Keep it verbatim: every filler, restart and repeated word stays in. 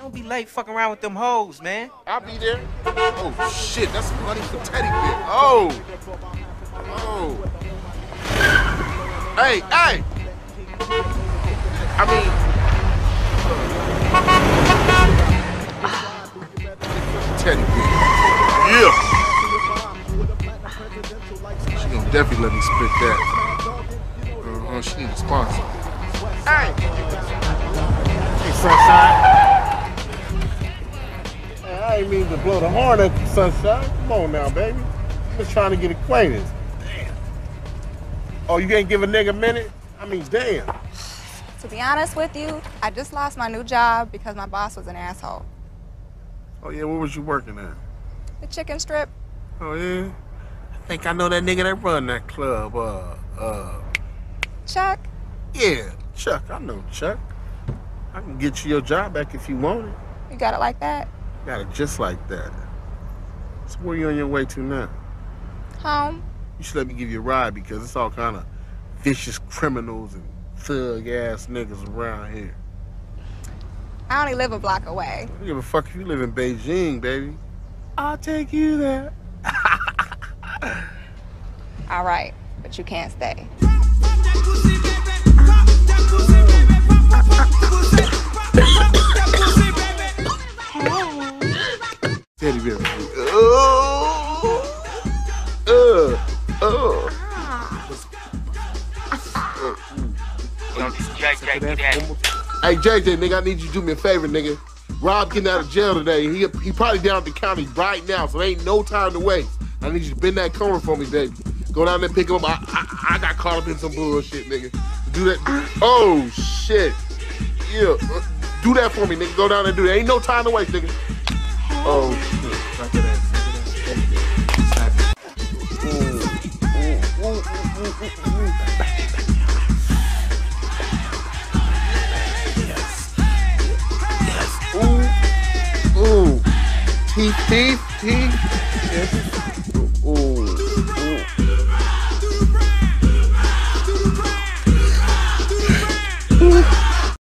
Don't be late fucking around with them hoes, man. I'll be there. Oh, shit, that's some money for Teddy Bear. Oh. Oh. Hey, hey. I mean. Teddy Bear. Yeah. She gonna definitely let me spit that. Uh-huh, she needs a sponsor. Hey. Hey, sunshine. I ain't mean to blow the horn at you, sunshine. Come on now, baby. I'm just trying to get acquainted. Damn. Oh, you can't give a nigga a minute? I mean, damn. To be honest with you, I just lost my new job because my boss was an asshole. Oh, yeah? What was you working at? The chicken strip. Oh, yeah? I think I know that nigga that run that club. Uh, uh... Chuck? Yeah, Chuck. I know Chuck. I can get you your job back if you want it. You got it like that? Got it just like that. So where are you on your way to now? Home. You should let me give you a ride because it's all kind of vicious criminals and thug-ass niggas around here. I only live a block away. I don't give a fuck if you live in Beijing, baby. I'll take you there. All right, but you can't stay. Teddy bear. Oh, uh, oh. Hey J J, nigga, I need you to do me a favor, nigga. Rob getting out of jail today. He he probably down at the county right now, so there ain't no time to waste. I need you to bend that corner for me, baby. Go down there and pick him up. I, I I got caught up in some bullshit, nigga. Do that. Oh shit. Yeah. Do that for me, nigga. Go down there and do that. Ain't no time to waste, nigga. Oh, shit. Back it up. Yes. Yes. Ooh. Ooh. Teeth, teeth, teeth. Yes.